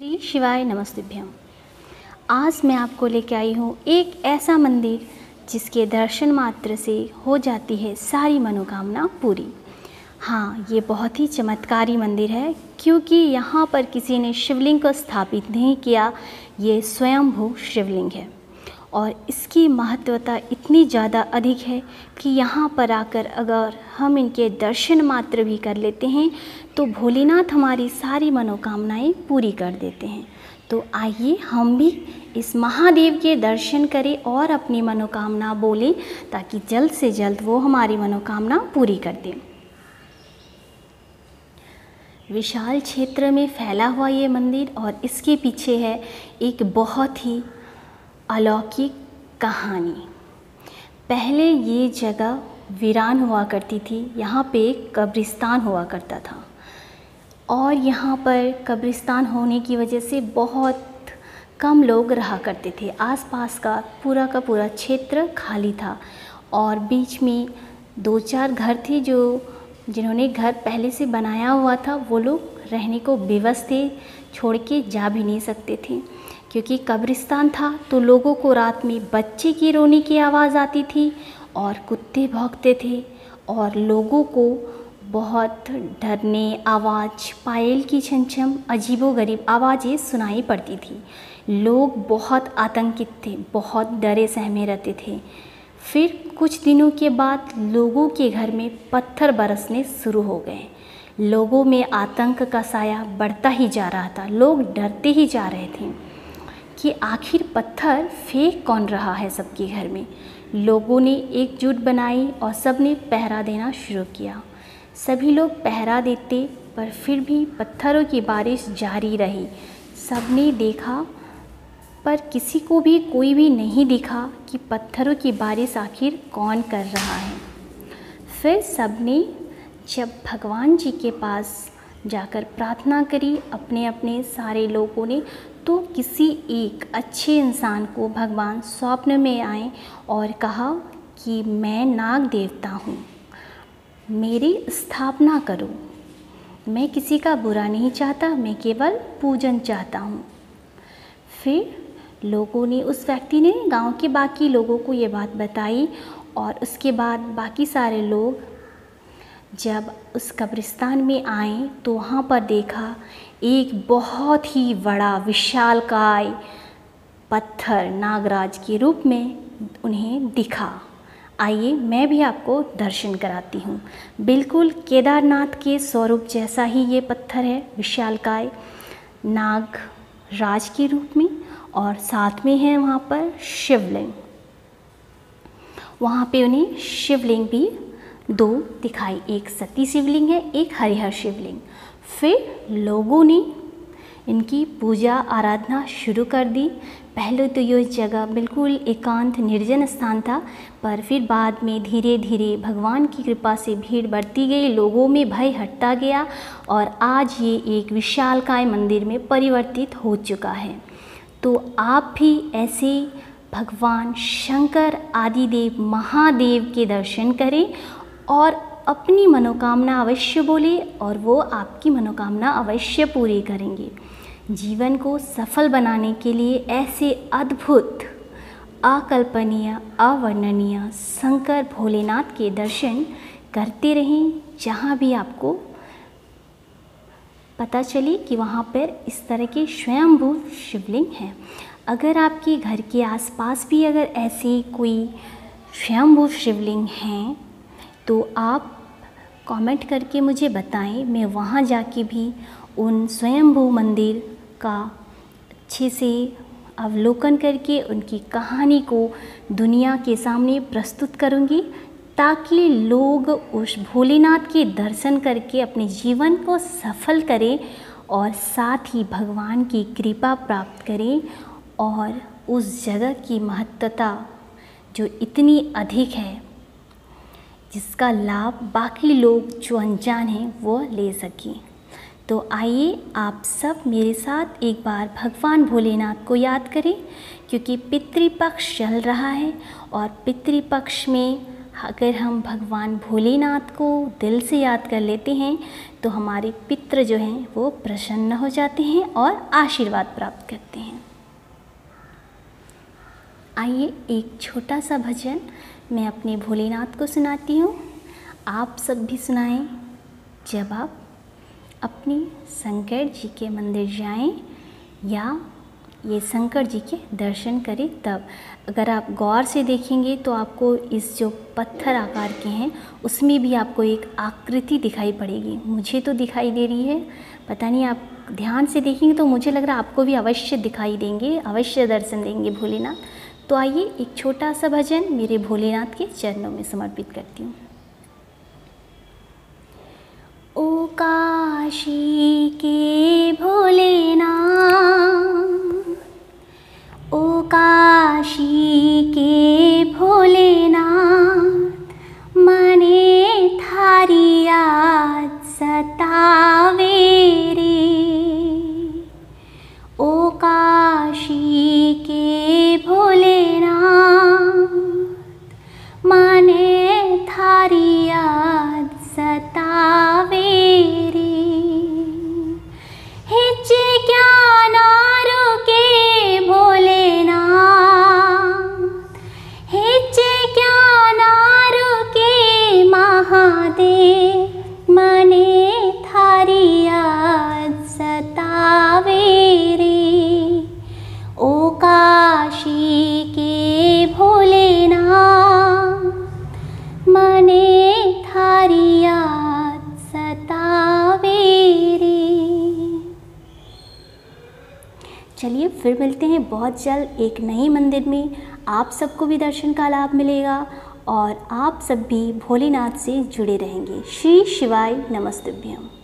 श्री शिवाय नमस्तुभ्यम। आज मैं आपको लेके आई हूँ एक ऐसा मंदिर जिसके दर्शन मात्र से हो जाती है सारी मनोकामना पूरी। हाँ, ये बहुत ही चमत्कारी मंदिर है क्योंकि यहाँ पर किसी ने शिवलिंग को स्थापित नहीं किया। ये स्वयंभू शिवलिंग है और इसकी महत्वता इतनी ज़्यादा अधिक है कि यहाँ पर आकर अगर हम इनके दर्शन मात्र भी कर लेते हैं तो भोलेनाथ हमारी सारी मनोकामनाएं पूरी कर देते हैं। तो आइए हम भी इस महादेव के दर्शन करें और अपनी मनोकामना बोलें ताकि जल्द से जल्द वो हमारी मनोकामना पूरी कर दें। विशाल क्षेत्र में फैला हुआ ये मंदिर और इसके पीछे है एक बहुत ही अलौकिक कहानी। पहले ये जगह वीरान हुआ करती थी। यहाँ पे एक कब्रिस्तान हुआ करता था और यहाँ पर कब्रिस्तान होने की वजह से बहुत कम लोग रहा करते थे। आसपास का पूरा क्षेत्र खाली था और बीच में दो चार घर थे जिन्होंने घर पहले से बनाया हुआ था। वो लोग रहने को बेबस थे, छोड़ के जा भी नहीं सकते थे क्योंकि कब्रिस्तान था। तो लोगों को रात में बच्चे की रोने की आवाज़ आती थी और कुत्ते भौंकते थे और लोगों को बहुत डरने आवाज़, पायल की छमछम, अजीबोगरीब आवाज़ें सुनाई पड़ती थी। लोग बहुत आतंकित थे, बहुत डरे सहमे रहते थे। फिर कुछ दिनों के बाद लोगों के घर में पत्थर बरसने शुरू हो गए। लोगों में आतंक का साया बढ़ता ही जा रहा था। लोग डरते ही जा रहे थे कि आखिर पत्थर फेंक कौन रहा है सबके घर में। लोगों ने एकजुट बनाई और सब ने पहरा देना शुरू किया। सभी लोग पहरा देते पर फिर भी पत्थरों की बारिश जारी रही। सब ने देखा पर किसी को भी कोई भी नहीं दिखा कि पत्थरों की बारिश आखिर कौन कर रहा है। फिर सब ने जब भगवान जी के पास जाकर प्रार्थना करी अपने अपने सारे लोगों ने, तो किसी एक अच्छे इंसान को भगवान स्वप्न में आए और कहा कि मैं नाग देवता हूँ, मेरी स्थापना करो। मैं किसी का बुरा नहीं चाहता, मैं केवल पूजन चाहता हूँ। फिर लोगों ने, उस व्यक्ति ने गांव के बाकी लोगों को ये बात बताई और उसके बाद बाकी सारे लोग जब उस कब्रिस्तान में आए तो वहाँ पर देखा एक बहुत ही बड़ा विशालकाय पत्थर नागराज के रूप में उन्हें दिखा। आइए मैं भी आपको दर्शन कराती हूँ। बिल्कुल केदारनाथ के स्वरूप जैसा ही ये पत्थर है, विशालकाय नागराज के रूप में, और साथ में है वहाँ पर शिवलिंग। वहाँ पे उन्हें शिवलिंग भी दो दिखाई, एक सती शिवलिंग है, एक हरिहर शिवलिंग। फिर लोगों ने इनकी पूजा आराधना शुरू कर दी। पहले तो ये जगह बिल्कुल एकांत निर्जन स्थान था, पर फिर बाद में धीरे धीरे भगवान की कृपा से भीड़ बढ़ती गई, लोगों में भय हटता गया और आज ये एक विशालकाय मंदिर में परिवर्तित हो चुका है। तो आप भी ऐसे भगवान शंकर आदिदेव महादेव के दर्शन करें और अपनी मनोकामना अवश्य बोले और वो आपकी मनोकामना अवश्य पूरी करेंगे। जीवन को सफल बनाने के लिए ऐसे अद्भुत, अकल्पनीय, अवर्णनीय शंकर भोलेनाथ के दर्शन करते रहें। जहाँ भी आपको पता चले कि वहाँ पर इस तरह के स्वयंभू शिवलिंग हैं, अगर आपके घर के आसपास भी अगर ऐसे कोई स्वयंभू शिवलिंग हैं तो आप कमेंट करके मुझे बताएं। मैं वहाँ जाके भी उन स्वयंभू मंदिर का अच्छे से अवलोकन करके उनकी कहानी को दुनिया के सामने प्रस्तुत करूँगी ताकि लोग उस भोलेनाथ के दर्शन करके अपने जीवन को सफल करें और साथ ही भगवान की कृपा प्राप्त करें और उस जगह की महत्ता जो इतनी अधिक है जिसका लाभ बाकी लोग जो अनजान हैं वो ले सकें। तो आइए आप सब मेरे साथ एक बार भगवान भोलेनाथ को याद करें क्योंकि पितृपक्ष चल रहा है और पितृपक्ष में अगर हम भगवान भोलेनाथ को दिल से याद कर लेते हैं तो हमारे पितृ जो हैं वो प्रसन्न हो जाते हैं और आशीर्वाद प्राप्त करते हैं। आइए एक छोटा सा भजन मैं अपने भोलेनाथ को सुनाती हूँ, आप सब भी सुनाएं। जब आप अपने शंकर जी के मंदिर जाएं या ये शंकर जी के दर्शन करें, तब अगर आप गौर से देखेंगे तो आपको इस जो पत्थर आकार के हैं उसमें भी आपको एक आकृति दिखाई पड़ेगी। मुझे तो दिखाई दे रही है, पता नहीं आप ध्यान से देखेंगे तो मुझे लग रहा है आपको भी अवश्य दिखाई देंगे, अवश्य दर्शन देंगे भोलेनाथ। तो आइए एक छोटा सा भजन मेरे भोलेनाथ के चरणों में समर्पित करती हूँ। ओ काशी के भोलेनाथ, ओ काशी के भोलेनाथ, मने थारी याद सतावे रे। ओ काशी के भोलेनाथ, मने थारी याद सतावे रे। हिच क्या नारो के भोले, फिर मिलते हैं बहुत जल्द एक नए मंदिर में। आप सबको भी दर्शन का लाभ मिलेगा और आप सब भी भोलेनाथ से जुड़े रहेंगे। श्री शिवाय नमस्तुभ्यम।